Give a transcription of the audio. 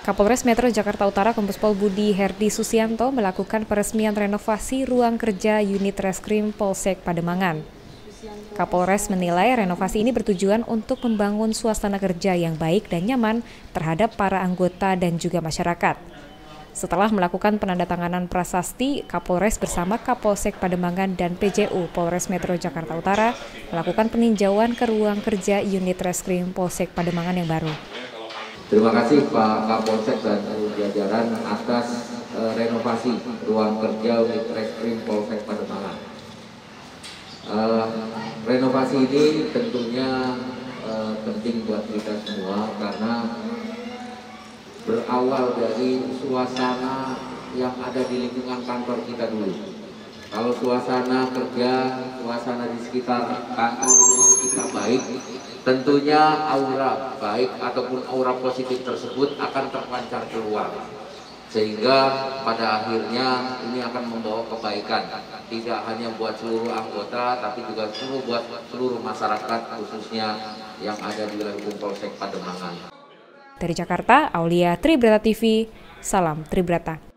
Kapolres Metro Jakarta Utara Kombes Pol Budhi Herdi Susianto melakukan peresmian renovasi ruang kerja unit Reskrim Polsek Pademangan. Kapolres menilai renovasi ini bertujuan untuk membangun suasana kerja yang baik dan nyaman terhadap para anggota dan juga masyarakat. Setelah melakukan penandatanganan prasasti, Kapolres bersama Kapolsek Pademangan dan PJU Polres Metro Jakarta Utara melakukan peninjauan ke ruang kerja unit Reskrim Polsek Pademangan yang baru. Terima kasih Pak Kapolsek dan seluruh jajaran atas renovasi ruang kerja unit Reskrim Polsek Pademangan. Renovasi ini tentunya penting buat kita semua karena berawal dari suasana yang ada di lingkungan kantor kita dulu. Kalau suasana kerja, suasana di sekitar kantor kita baik, tentunya aura baik ataupun aura positif tersebut akan terpancar keluar, sehingga pada akhirnya ini akan membawa kebaikan tidak hanya buat seluruh anggota tapi juga buat seluruh masyarakat, khususnya yang ada di lingkungan Polsek Pademangan. Dari Jakarta, Aulia Tribrata TV, salam Tribrata.